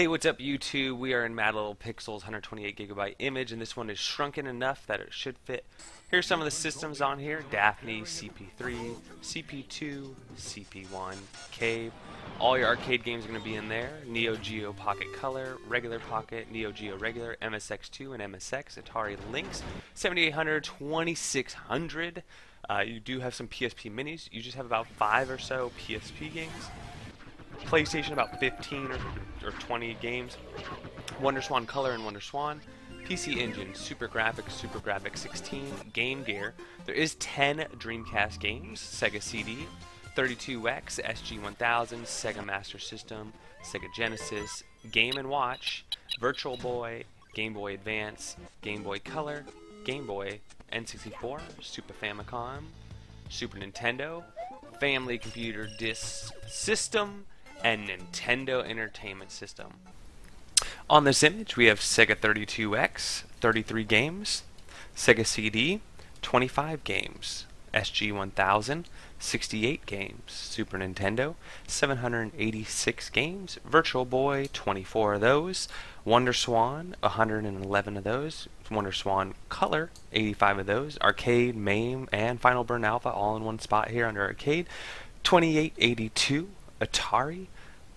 Hey, what's up YouTube? We are in Mad Little Pixels 128GB image, and this one is shrunken enough that it should fit. Here's some of the systems on here: Daphne, CP3, CP2, CP1, Cave. All your arcade games are going to be in there: Neo Geo Pocket Color, Regular Pocket, Neo Geo Regular, MSX2 and MSX, Atari Lynx, 7800, 2600. You do have some PSP minis. You just have about 5 or so PSP games. PlayStation, about 15 or 20 games. WonderSwan Color and WonderSwan, PC Engine, Super Graphics, Super Graphics 16, Game Gear. There is 10 Dreamcast games: Sega CD, 32X, SG1000, Sega Master System, Sega Genesis, Game & Watch, Virtual Boy, Game Boy Advance, Game Boy Color, Game Boy, N64, Super Famicom, Super Nintendo, Family Computer Disk System, and Nintendo Entertainment System. On this image we have Sega 32X, 33 games, Sega CD, 25 games, SG1000, 68 games, Super Nintendo, 786 games, Virtual Boy, 24 of those, WonderSwan, 111 of those, WonderSwan Color, 85 of those, Arcade, MAME, and Final Burn Alpha all in one spot here under Arcade, 2882, Atari,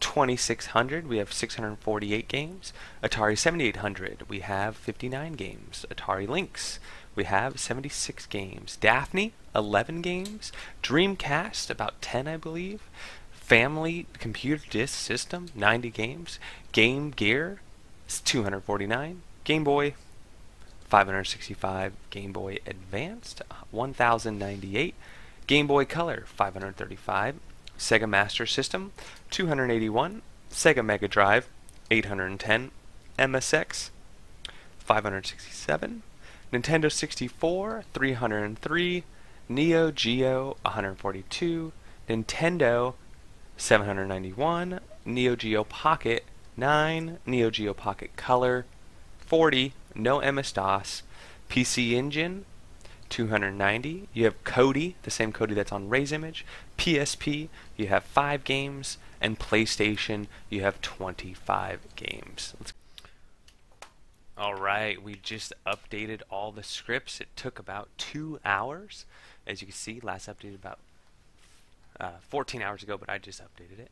2600, we have 648 games, Atari 7800, we have 59 games, Atari Lynx, we have 76 games, Daphne, 11 games, Dreamcast, about 10 I believe, Family Computer Disk System, 90 games, Game Gear, 249, Game Boy, 565, Game Boy Advanced, 1098, Game Boy Color, 535, Sega Master System, 281, Sega Mega Drive, 810, MSX, 567, Nintendo 64, 303, Neo Geo, 142, Nintendo, 791, Neo Geo Pocket, 9, Neo Geo Pocket Color, 40, no MS-DOS, PC Engine, 290, you have Kodi, the same Kodi that's on Ray's image, PSP, you have 5 games, and PlayStation, you have 25 games. Alright, we just updated all the scripts. It took about 2 hours. As you can see, last updated about 14 hours ago, but I just updated it.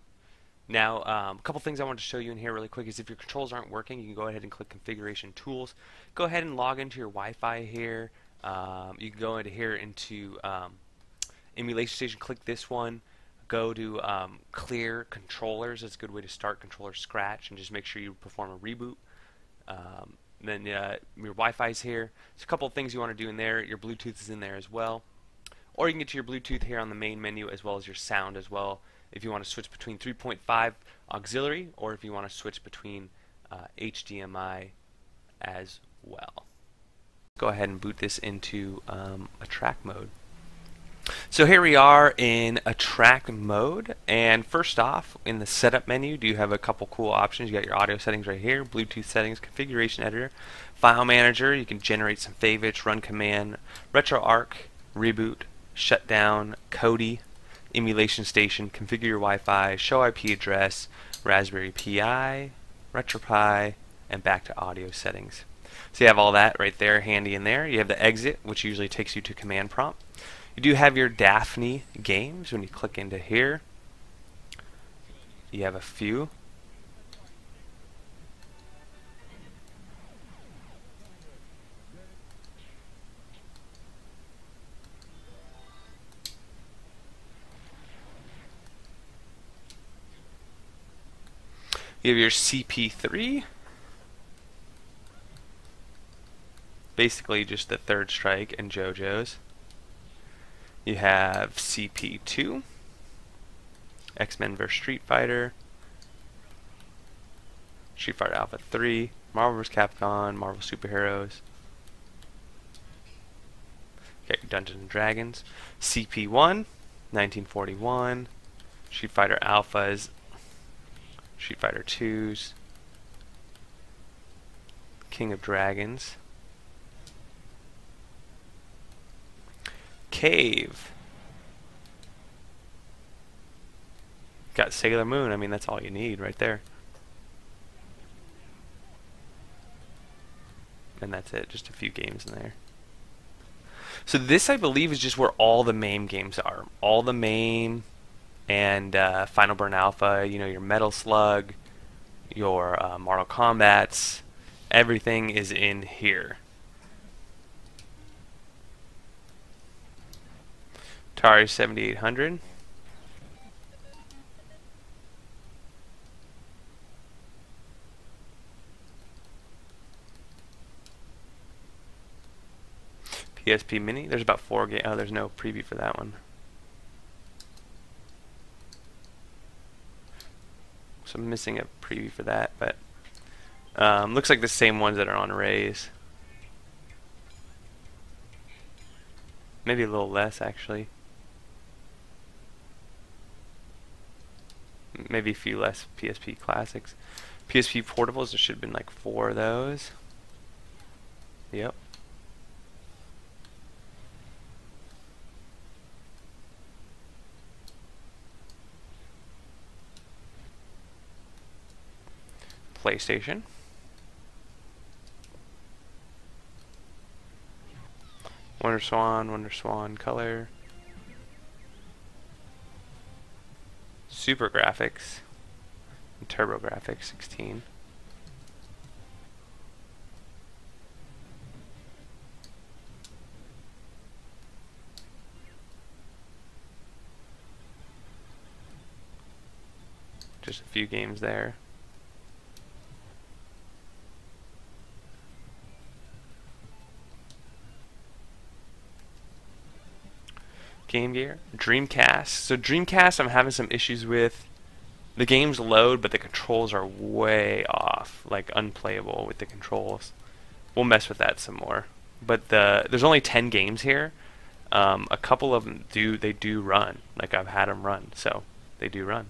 Now, a couple things I wanted to show you in here really quick is if your controls aren't working, you can go ahead and click Configuration Tools. Go ahead and log into your Wi-Fi here. You can go into here into Emulation Station, click this one. Go to Clear Controllers. That's a good way to start Controller Scratch and just make sure you perform a reboot. Then your Wi-Fi is here. There's a couple of things you want to do in there. Your Bluetooth is in there as well. Or you can get to your Bluetooth here on the main menu as well as your sound as well. If you want to switch between 3.5 auxiliary or if you want to switch between HDMI as well. Go ahead and boot this into Attract Mode. So here we are in Attract Mode, and first off in the setup menu do you have a couple cool options. You got your audio settings right here, Bluetooth settings, configuration editor, file manager, you can generate some favorites, run command, RetroArch, reboot, shutdown, Kodi, emulation station, configure your Wi-Fi, show IP address, Raspberry Pi, RetroPie, and back to audio settings. So you have all that right there handy in there. You have the exit, which usually takes you to command prompt. You do have your Daphne games. When you click into here, you have a few. You have your CP3. Basically just the Third Strike and JoJo's. You have CP2, X-Men vs. Street Fighter, Street Fighter Alpha 3, Marvel vs. Capcom, Marvel Superheroes, okay, Dungeons and Dragons, CP1, 1941, Street Fighter Alphas, Street Fighter 2s, King of Dragons, Cave. Got Sailor Moon. I mean, that's all you need right there. and that's it, just a few games in there. So this, I believe, is just where all the MAME games are. All the MAME and Final Burn Alpha, you know, your Metal Slug, your Mortal Kombat's, everything is in here. Atari 7800. PSP Mini. There's about 4 games. Oh, there's no preview for that one. So I'm missing a preview for that, but looks like the same ones that are on Rays. Maybe a little less, actually. Maybe a few less PSP classics. PSP portables, there should have been like 4 of those. Yep. PlayStation. WonderSwan Color. Super Graphics. And TurboGrafx 16. Just a few games there. Game Gear, Dreamcast. So Dreamcast, I'm having some issues with. The games load, but the controls are way off, like unplayable with the controls. We'll mess with that some more. But there's only 10 games here. A couple of them do run. Like I've had them run, so they do run.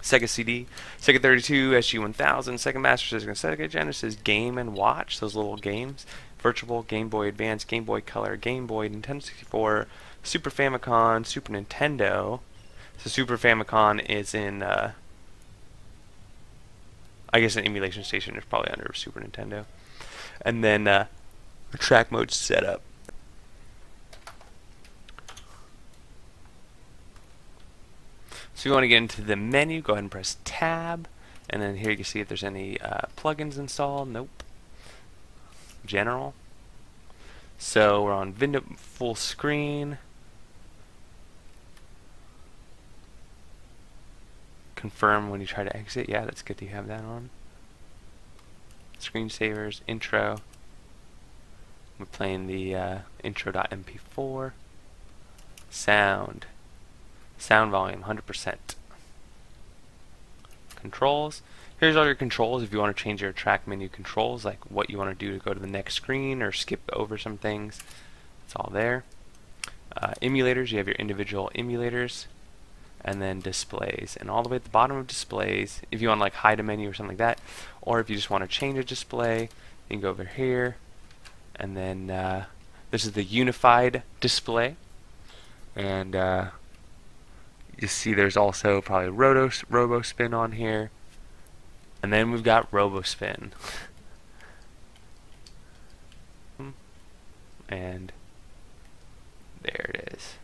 Sega CD, Sega 32, SG1000, Sega Master System, Sega Genesis, Game & Watch, those little games. Virtual Boy, Game Boy Advance, Game Boy Color, Game Boy, Nintendo 64, Super Famicom, Super Nintendo. So Super Famicom is in, I guess an emulation station is probably under Super Nintendo. And then Attract Mode setup. So you want to get into the menu, go ahead and press Tab, and then here you can see if there's any plugins installed. Nope. General. So we're on window full screen. Confirm when you try to exit. Yeah, that's good to have that on. Screensavers, intro. We're playing the intro.mp4. Sound. Sound volume 100%. Controls. Here's all your controls if you want to change your track menu controls, like what you want to do to go to the next screen or skip over some things. It's all there. Emulators, you have your individual emulators, and then displays. And all the way at the bottom of displays, if you want to like hide a menu or something like that, or if you just want to change a display, you can go over here, and then this is the unified display. And you see there's also probably RoboSpin on here. And then we've got RoboSpin. And there it is.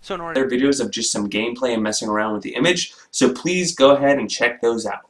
So in order, there are videos of just some gameplay and messing around with the image, so please go ahead and check those out.